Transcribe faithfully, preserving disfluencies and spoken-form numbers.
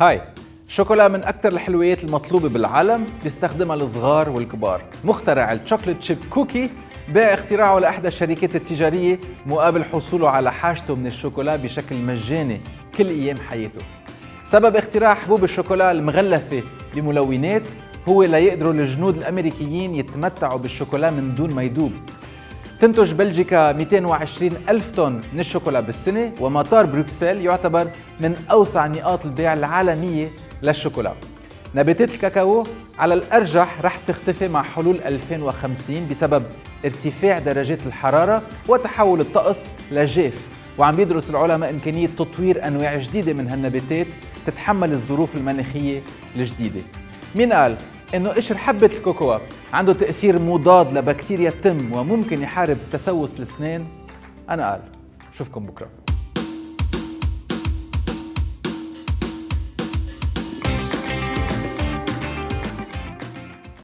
هاي شوكولا من أكثر الحلويات المطلوبة بالعالم، بيستخدمها الصغار والكبار. مخترع الشوكليت شيب كوكي باع اختراعه لأحدى الشركات التجارية مقابل حصوله على حاجته من الشوكولا بشكل مجاني كل أيام حياته. سبب اختراع حبوب الشوكولا المغلفة بملونات هو لا يقدروا الجنود الأمريكيين يتمتعوا بالشوكولا من دون ما يدوب. تنتج بلجيكا مئتين وعشرين ألف طن من الشوكولا بالسنة، ومطار بروكسل يعتبر من أوسع نقاط البيع العالمية للشوكولا. نباتات الكاكاو على الأرجح رح تختفي مع حلول ألفين وخمسين بسبب ارتفاع درجات الحرارة وتحول الطقس لجاف، وعم يدرس العلماء إمكانية تطوير أنواع جديدة من هالنباتات تتحمل الظروف المناخية الجديدة. مين قال إنه قشر حبة الكوكوا عنده تأثير مضاد لبكتيريا التم وممكن يحارب تسوس الأسنان؟ أنا قال. شوفكم بكرة.